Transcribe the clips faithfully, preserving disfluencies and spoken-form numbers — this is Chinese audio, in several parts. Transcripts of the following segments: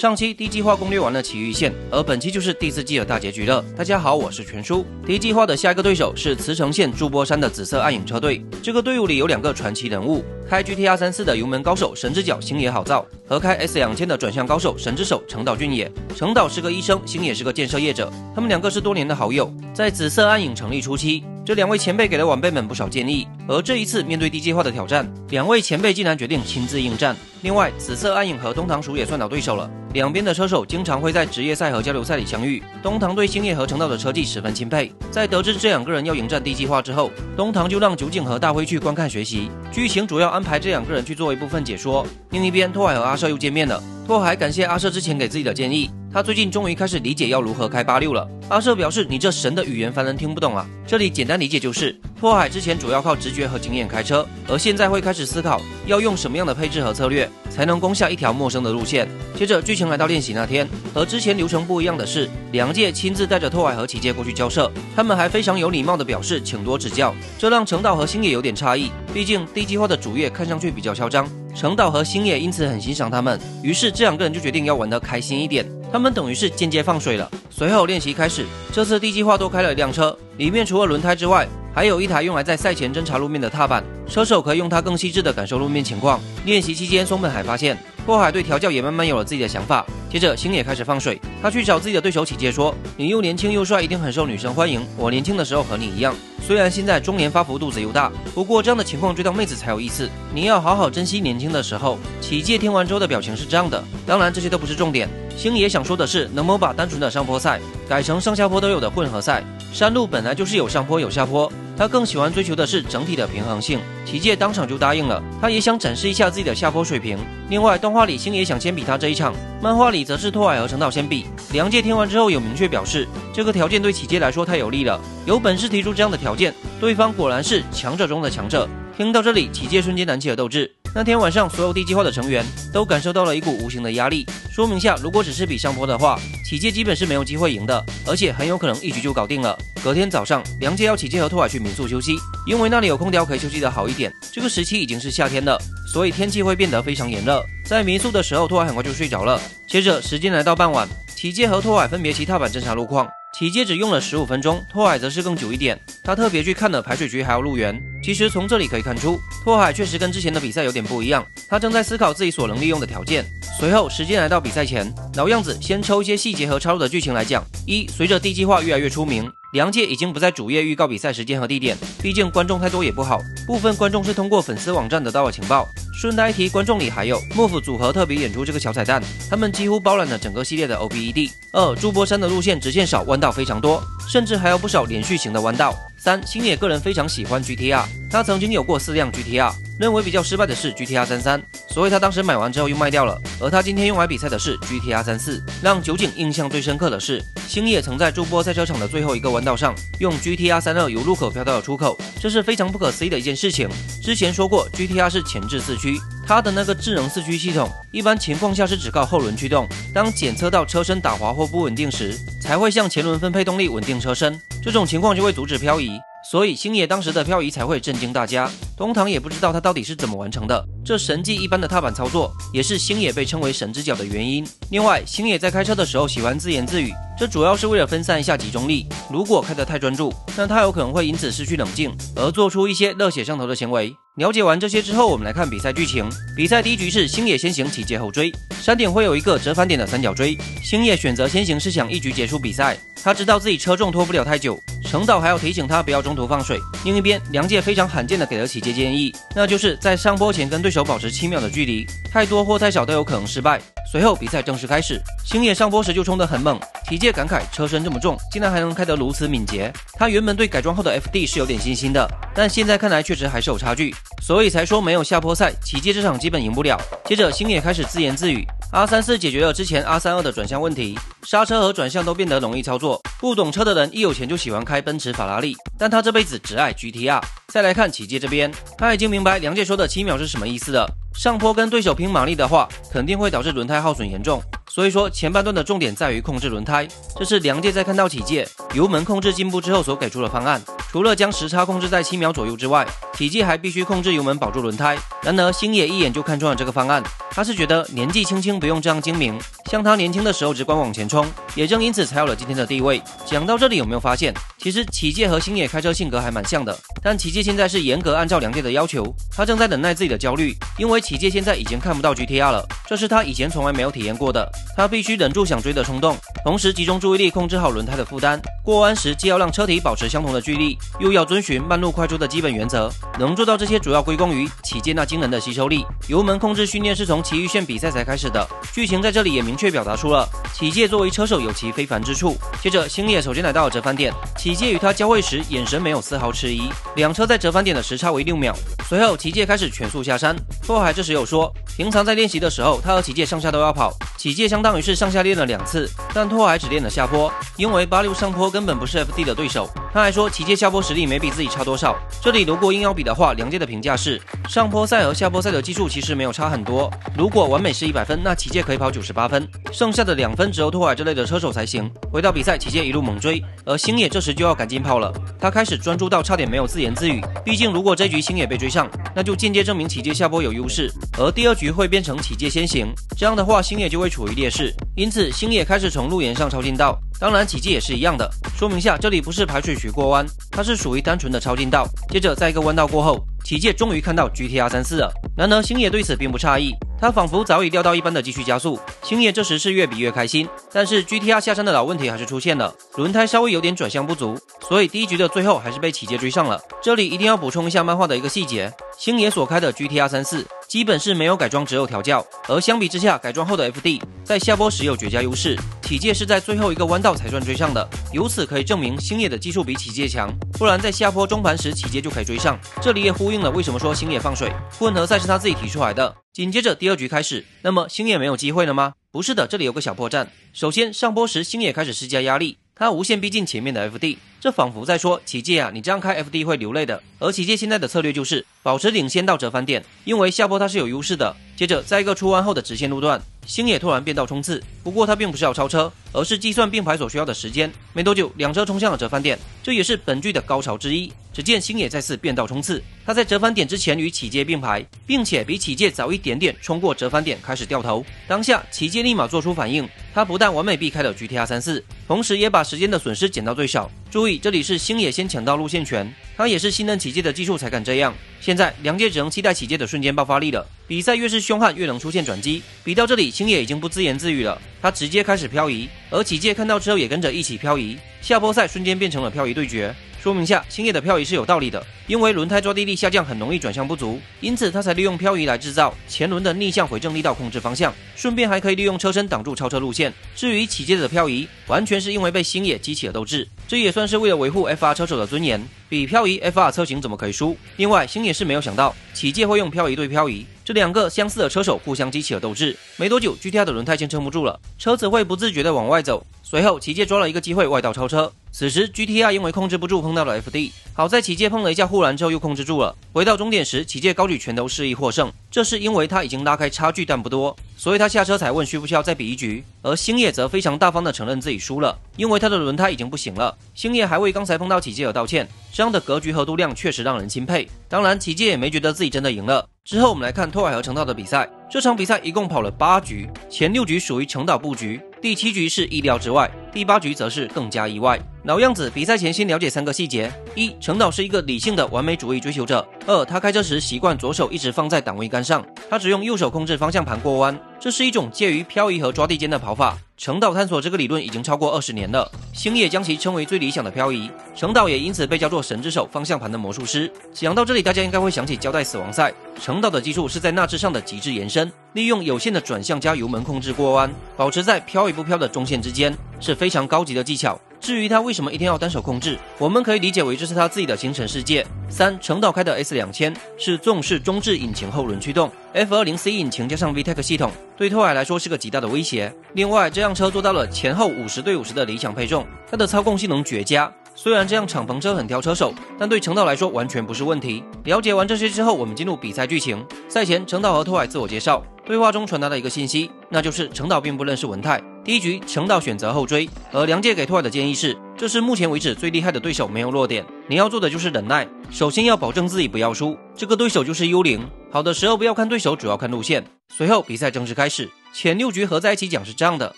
上期第一计划攻略完了奇遇一线，而本期就是第四季的大结局了。大家好，我是全叔。第一计划的下一个对手是茨城县筑波山的紫色暗影车队，这个队伍里有两个传奇人物，开 G T R 三四 的油门高手神之角星野好造和开 S 二千 的转向高手神之手成岛俊也。成岛是个医生，星野是个建设业者，他们两个是多年的好友。在紫色暗影成立初期，这两位前辈给了晚辈们不少建议，而这一次面对第一计划的挑战，两位前辈竟然决定亲自应战。另外，紫色暗影和东堂鼠也算老对手了，两边的车手经常会在职业赛和交流赛里相遇。东堂对星野和成道的车技十分钦佩，在得知这两个人要迎战第一计划之后，东堂就让酒井和大辉去观看学习，剧情主要安排这两个人去做一部分解说。另一边，拓海和阿舍又见面了，拓海感谢阿舍之前给自己的建议，他最近终于开始理解要如何开八六了。阿舍表示，你这神的语言凡人听不懂啊。这里简单理解就是，拓海之前主要靠直觉和经验开车，而现在会开始思考要用什么样的配置和策略才能攻下一条陌生的路线。接着剧情来到练习那天，和之前流程不一样的是，两界亲自带着拓海和奇界过去交涉，他们还非常有礼貌的表示请多指教，这让成道和星野有点诧异，毕竟第一计划的主页看上去比较嚣张，成道和星野因此很欣赏他们，于是这两个人就决定要玩得开心一点，他们等于是间接放水了。随后练习开始，这次第一计划多开了一辆车，里面除了轮胎之外，还有一台用来在赛前侦察路面的踏板，车手可以用它更细致地感受路面情况。练习期间，松本海发现拓海对调教也慢慢有了自己的想法。接着星野开始放水，他去找自己的对手起介说，你又年轻又帅，一定很受女生欢迎，我年轻的时候和你一样，虽然现在中年发福肚子又大，不过这样的情况追到妹子才有意思，你要好好珍惜年轻的时候。起介听完之后的表情是这样的，当然这些都不是重点，星野想说的是，能不能把单纯的上坡赛改成上下坡都有的混合赛，山路本来就是有上坡有下坡，他更喜欢追求的是整体的平衡性。奇界当场就答应了，他也想展示一下自己的下坡水平。另外，动画里星野想先比他这一场，漫画里则是拓海和成道先比。梁界听完之后有明确表示，这个条件对奇界来说太有利了，有本事提出这样的条件，对方果然是强者中的强者。听到这里，奇界瞬间燃起了斗志。那天晚上，所有第一计划的成员都感受到了一股无形的压力。说明下，如果只是比上坡的话，起介基本是没有机会赢的，而且很有可能一局就搞定了。隔天早上，梁介要起介和拓海去民宿休息，因为那里有空调可以休息得好一点。这个时期已经是夏天了，所以天气会变得非常炎热。在民宿的时候，拓海很快就睡着了。接着时间来到傍晚，起介和拓海分别骑踏板侦察路况。起介只用了十五分钟，拓海则是更久一点，他特别去看了排水渠还有路源。其实从这里可以看出，拓海确实跟之前的比赛有点不一样，他正在思考自己所能利用的条件。随后时间来到比赛前，老样子，先抽一些细节和插入的剧情来讲。一，随着第一计划越来越出名，梁介已经不在主页预告比赛时间和地点，毕竟观众太多也不好，部分观众是通过粉丝网站得到了情报。顺带一提，观众里还有莫府组合特别演出这个小彩蛋，他们几乎包揽了整个系列的 O P E D。二，筑波山的路线直线少，弯道非常多，甚至还有不少连续型的弯道。三，星野个人非常喜欢 G T R， 他曾经有过四辆 G T R， 认为比较失败的是 G T R 三三， 所以他当时买完之后又卖掉了。而他今天用来比赛的是 G T R 三四。让酒井印象最深刻的是，星野曾在筑波赛车场的最后一个弯道上，用 G T R 三二 由入口飘到了出口，这是非常不可思议的一件事情。之前说过 G T R 是前置四驱，它的那个智能四驱系统一般情况下是只靠后轮驱动，当检测到车身打滑或不稳定时，才会向前轮分配动力稳定车身，这种情况就会阻止漂移，所以星野当时的漂移才会震惊大家。东堂也不知道他到底是怎么完成的，这神迹一般的踏板操作也是星野被称为神之角的原因。另外，星野在开车的时候喜欢自言自语，这主要是为了分散一下集中力，如果开得太专注，那他有可能会因此失去冷静，而做出一些热血上头的行为。了解完这些之后，我们来看比赛剧情。比赛第一局是星野先行，奇介后追，山顶会有一个折返点的三角锥，星野选择先行是想一局结束比赛，他知道自己车重拖不了太久，成岛还要提醒他不要中途放水。另一边，梁介非常罕见的给了奇介建议，那就是在上坡前跟对手保持七秒的距离，太多或太少都有可能失败。随后比赛正式开始，星野上坡时就冲得很猛，奇介感慨车身这么重，竟然还能开得如此敏捷。他原本对改装后的 F D 是有点信心的，但现在看来确实还是有差距，所以才说没有下坡赛，奇介这场基本赢不了。接着星野开始自言自语， R 三四 解决了之前 R 三二 的转向问题，刹车和转向都变得容易操作，不懂车的人一有钱就喜欢开奔驰法拉利，但他这辈子只爱 G T R。 再来看奇介这边，他已经明白梁介说的七秒是什么意思了，上坡跟对手拼马力的话，肯定会导致轮胎耗损严重，所以说前半段的重点在于控制轮胎，这是梁介在看到起介油门控制进步之后所给出的方案。除了将时差控制在七秒左右之外，体积还必须控制油门保住轮胎。然而星野一眼就看穿了这个方案，他是觉得年纪轻轻不用这样精明，像他年轻的时候只管往前冲，也正因此才有了今天的地位。讲到这里，有没有发现，其实启介和星野开车性格还蛮像的？但启介现在是严格按照良介的要求，他正在忍耐自己的焦虑，因为启介现在已经看不到 G T R 了，这是他以前从来没有体验过的。他必须忍住想追的冲动，同时集中注意力控制好轮胎的负担。过弯时既要让车体保持相同的距离，又要遵循慢路快出的基本原则。能做到这些，主要归功于启介那惊人的吸收力。油门控制训练是从崎玉县比赛才开始的，剧情在这里也明确表达出了启介作为车手有其非凡之处。接着，星野首先来到了折返点，启介与他交汇时眼神没有丝毫迟疑，两车在折返点的时差为六秒。随后，启介开始全速下山。拓海这时有说，平常在练习的时候，他和启介上下都要跑，启介相当于是上下练了两次，但拓海只练了下坡，因为八六上坡根本不是 F D 的对手。他还说，启介下坡实力没比自己差多少。这里如果硬要比的话，良介的评价是，上坡赛和下坡赛的技术其实没有差很多。如果完美是一百分，那启介可以跑九十八分，剩下的两分只有拓海这类的车手才行。回到比赛，启介一路猛追，而星野这时就要赶紧跑了。他开始专注到差点没有自言自语，毕竟如果这局星野被追上，那就间接证明启介下坡有优势，而第二局会变成启介先行，这样的话星野就会处于劣势。因此，星野开始从路沿上抄近道，当然启介也是一样的。说明下，这里不是排水渠过弯，它是属于单纯的抄近道。接着，在一个弯道过后，启介终于看到 G T R 三四了。然而，星野对此并不诧异，他仿佛早已料到一般的继续加速。星野这时是越比越开心，但是 G T R 下山的老问题还是出现了，轮胎稍微有点转向不足，所以第一局的最后还是被启介追上了。这里一定要补充一下漫画的一个细节，星野所开的 G T R 三四基本是没有改装，只有调教，而相比之下，改装后的 F D 在下坡时有绝佳优势。启介是在最后一个弯道才算追上的，由此可以证明星野的技术比启介强，不然在下坡中盘时启介就可以追上。这里也呼应了为什么说星野放水，混合赛是他自己提出来的。紧接着第二局开始，那么星野没有机会了吗？不是的，这里有个小破绽。首先，上坡时星野开始施加压力，他无限逼近前面的 F D， 这仿佛在说启介啊，你这样开 F D 会流泪的。而启介现在的策略就是保持领先到折返点，因为下坡它是有优势的。接着，在一个出弯后的直线路段，星野突然变道冲刺，不过他并不是要超车，而是计算并排所需要的时间。没多久，两车冲向了折返点，这也是本剧的高潮之一。只见星野再次变道冲刺，他在折返点之前与启介并排，并且比启介早一点点冲过折返点，开始掉头。当下，启介立马做出反应，他不但完美避开了 G T R 三四，同时也把时间的损失减到最少。注意，这里是星野先抢到路线权，他也是信任启介的技术才敢这样。现在，良介只能期待启介的瞬间爆发力了。比赛越是凶悍，越能出现转机。比到这里，星野已经不自言自语了，他直接开始漂移，而启介看到之后也跟着一起漂移。下坡赛瞬间变成了漂移对决。说明下，星野的漂移是有道理的，因为轮胎抓地力下降很容易转向不足，因此他才利用漂移来制造前轮的逆向回正力道控制方向，顺便还可以利用车身挡住超车路线。至于启介的漂移，完全是因为被星野激起了斗志，这也算是为了维护 F R 车手的尊严。比漂移 F R 车型怎么可以输？另外，星野是没有想到启介会用漂移对漂移，这两个相似的车手互相激起了斗志。没多久 ，G T R 的轮胎先撑不住了，车子会不自觉的往外走。随后，启介抓了一个机会外道超车。此时 ，G T R 因为控制不住碰到了 F D， 好在启介碰了一下护栏之后又控制住了。回到终点时，启介高举拳头示意获胜，这是因为他已经拉开差距但不多，所以他下车才问需不需要再比一局。而星野则非常大方的承认自己输了，因为他的轮胎已经不行了。星野还为刚才碰到启介而道歉，这样的格局和度量确实让人钦佩。当然，启介也没觉得自己真的赢了。之后我们来看拓海和成道的比赛，这场比赛一共跑了八局，前六局属于成道布局，第七局是意料之外，第八局则是更加意外。老样子，比赛前先了解三个细节：一、成道是一个理性的完美主义追求者；二、他开车时习惯左手一直放在档位杆上，他只用右手控制方向盘过弯，这是一种介于漂移和抓地间的跑法。成道探索这个理论已经超过二十年了，星野将其称为最理想的漂移，成道也因此被叫做神之手方向盘的魔术师。讲到这里，大家应该会想起胶带死亡赛，成道的技术是在那之上的极致延伸，利用有限的转向加油门控制过弯，保持在漂与不漂的中线之间，是非常高级的技巧。至于他为什么一定要单手控制，我们可以理解为这是他自己的精神世界。三、成道开的 S 两千 是重视中置引擎后轮驱动， F 二零 C 引擎加上 V TEC 系统对拓海来说是个极大的威胁。另外，这辆车做到了前后五十对五十的理想配重，它的操控性能绝佳，虽然这样敞篷车很挑车手，但对成道来说完全不是问题。了解完这些之后，我们进入比赛剧情。赛前，成道和拓海自我介绍，对话中传达了一个信息，那就是成道并不认识文太，第一局强盗选择后追，而梁介给拓海的建议是，这是目前为止最厉害的对手，没有弱点，你要做的就是忍耐，首先要保证自己不要输，这个对手就是幽灵，好的时候不要看对手，主要看路线。随后比赛正式开始，前六局合在一起讲是这样的，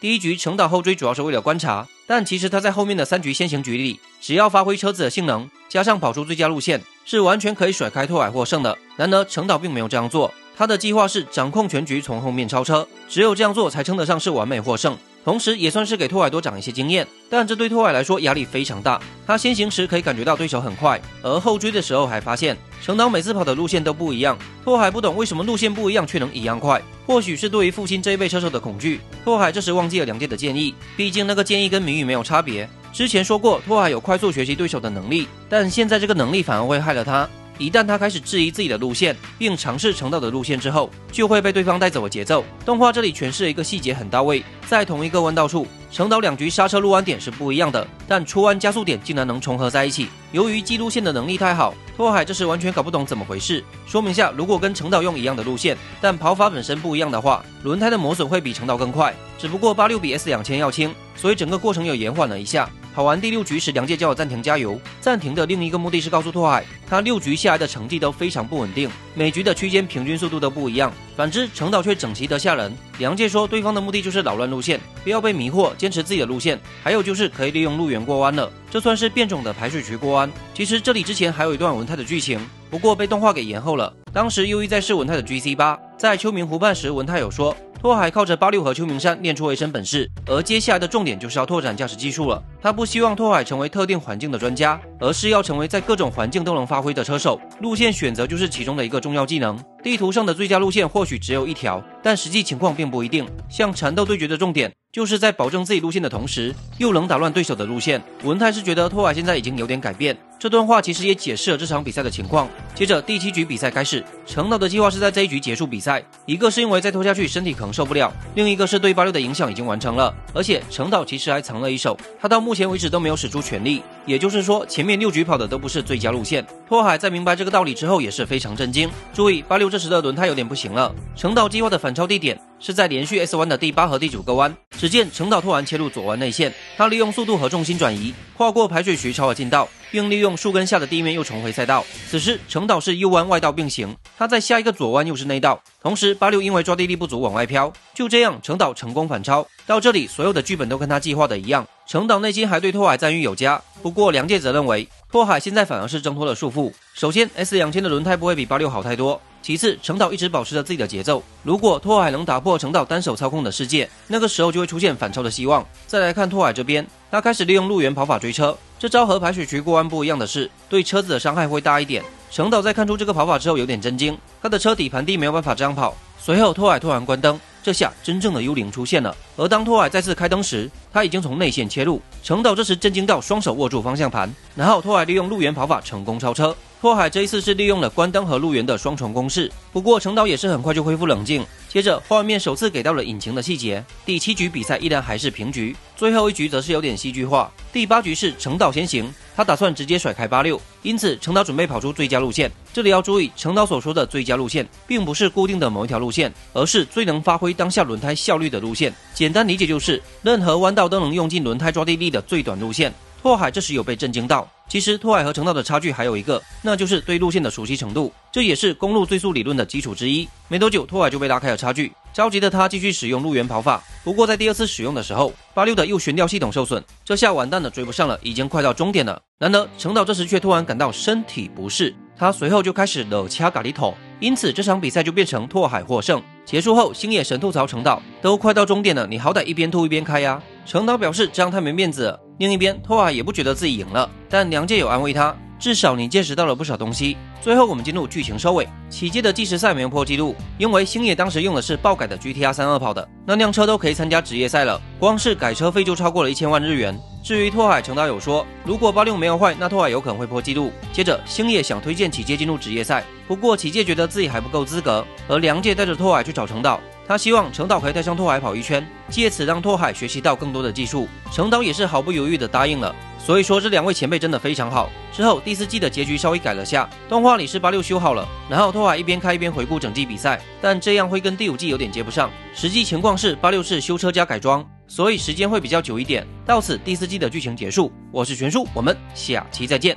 第一局强盗后追主要是为了观察，但其实他在后面的三局先行局里，只要发挥车子的性能，加上跑出最佳路线，是完全可以甩开拓海获胜的。然而强盗并没有这样做，他的计划是掌控全局，从后面超车，只有这样做才称得上是完美获胜，同时也算是给拓海多长一些经验，但这对拓海来说压力非常大。他先行时可以感觉到对手很快，而后追的时候还发现强盗每次跑的路线都不一样，拓海不懂为什么路线不一样却能一样快，或许是对于父亲这一辈车手的恐惧。拓海这时忘记了梁介的建议，毕竟那个建议跟谜语没有差别，之前说过拓海有快速学习对手的能力，但现在这个能力反而会害了他，一旦他开始质疑自己的路线，并尝试强盗的路线之后，就会被对方带走的节奏。动画这里诠释了一个细节很到位，在同一个弯道处，强盗两局刹车入弯点是不一样的，但出弯加速点竟然能重合在一起。由于记路线的能力太好，拓海这时完全搞不懂怎么回事。说明下，如果跟强盗用一样的路线，但跑法本身不一样的话，轮胎的磨损会比强盗更快，只不过八六比 S 两千 要轻，所以整个过程又延缓了一下。跑完第六局时，梁介叫了暂停加油，暂停的另一个目的是告诉拓海，他六局下来的成绩都非常不稳定，每局的区间平均速度都不一样，反之强盗却整齐得吓人。梁介说对方的目的就是扰乱路线，不要被迷惑，坚持自己的路线，还有就是可以利用路缘过弯了，这算是变种的排水渠过弯。其实这里之前还有一段轮胎的剧情，不过被动画给延后了。当时优一在试文泰的 G C 八， 在秋名湖畔时，文泰有说拓海靠着八六和秋名山练出了一身本事，而接下来的重点就是要拓展驾驶技术了。他不希望拓海成为特定环境的专家，而是要成为在各种环境都能发挥的车手，路线选择就是其中的一个重要技能。地图上的最佳路线或许只有一条，但实际情况并不一定，像缠斗对决的重点就是在保证自己路线的同时，又能打乱对手的路线。文泰是觉得拓海现在已经有点改变，这段话其实也解释了这场比赛的情况。接着第七局比赛开始，强盗的计划是在这一局结束比赛，一个是因为再拖下去身体可能受不了，另一个是对八六的影响已经完成了，而且强盗其实还藏了一手，他到目前为止都没有使出全力，也就是说前面六局跑的都不是最佳路线。拓海在明白这个道理之后也是非常震惊。注意八六这时的轮胎有点不行了，强盗计划的反超地点是在连续 S 弯的第八和第九个弯，只见强盗突然切入左弯内线，他利用速度和重心转移，跨过排水渠超了近道，并利用树根下的地面又重回赛道。此时强盗是右弯外道并行，他在下一个左弯又是内道，同时八六因为抓地力不足往外飘，就这样强盗成功反超。到这里所有的剧本都跟他计划的一样，强盗内心还对拓海赞誉有加，不过梁介则认为拓海现在反而是挣脱了束缚。首先 S 两千 的轮胎不会比八六好太多，其次强盗一直保持着自己的节奏，如果拓海能打破强盗单手操控的世界，那个时候就会出现反超的希望。再来看拓海这边，他开始利用路缘跑法追车，这招和排水渠过弯不一样的是，对车子的伤害会大一点。强盗在看出这个跑法之后有点震惊，他的车底盘低没有办法这样跑。随后拓海突然关灯，这下真正的幽灵出现了，而当拓海再次开灯时，他已经从内线切入，强盗这时震惊到双手握住方向盘，然后拓海利用路缘跑法成功超车。拓海这一次是利用了关灯和路缘的双重攻势，不过强盗也是很快就恢复冷静。接着画面首次给到了引擎的细节，第七局比赛依然还是平局，最后一局则是有点戏剧化。第八局是强盗先行，他打算直接甩开八六，因此强盗准备跑出最佳路线。这里要注意，强盗所说的最佳路线并不是固定的某一条路线，而是最能发挥当下轮胎效率的路线，简单理解就是任何弯道都能用尽轮胎抓地力的最短路线。拓海这时有被震惊到，其实拓海和强盗的差距还有一个，那就是对路线的熟悉程度，这也是公路最速理论的基础之一。没多久拓海就被拉开了差距，着急的他继续使用路缘跑法，不过在第二次使用的时候，八六的右悬吊系统受损，这下完蛋了，追不上了，已经快到终点了。然而强盗这时却突然感到身体不适，他随后就开始惹掐咖喱头，因此这场比赛就变成拓海获胜。结束后星野神吐槽强盗，都快到终点了，你好歹一边吐一边开呀、啊、强盗表示这样太没面子了。另一边拓海也不觉得自己赢了，但梁介有安慰他，至少你见识到了不少东西。最后我们进入剧情收尾，起介的计时赛没有破纪录，因为星野当时用的是爆改的 G T R 三十二 跑的，那辆车都可以参加职业赛了，光是改车费就超过了一千万日元。至于拓海，强盗有说如果八六没有坏，那拓海有可能会破纪录。接着星野想推荐起介进入职业赛，不过起介觉得自己还不够资格，而梁介带着拓海去找成岛，他希望成岛可以带上拓海跑一圈，借此让拓海学习到更多的技术，成岛也是毫不犹豫的答应了。所以说这两位前辈真的非常好。之后第四季的结局稍微改了下，动画里是八六修好了，然后拓海一边开一边回顾整季比赛，但这样会跟第五季有点接不上，实际情况是八六是修车加改装，所以时间会比较久一点。到此第四季的剧情结束，我是玄叔，我们下期再见。